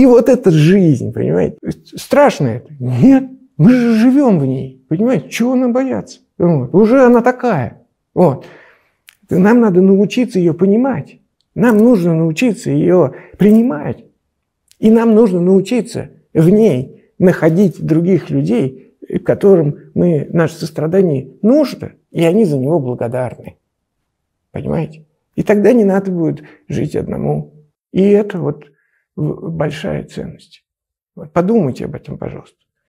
И вот это жизнь, понимаете? Страшно это? Нет. Мы же живем в ней, понимаете? Чего нам бояться? Вот. Уже она такая. Вот. Нам надо научиться ее понимать. Нам нужно научиться ее принимать. И нам нужно научиться в ней находить других людей, которым наше сострадание нужно, и они за него благодарны. Понимаете? И тогда не надо будет жить одному. И это вот большая ценность. Подумайте об этом, пожалуйста.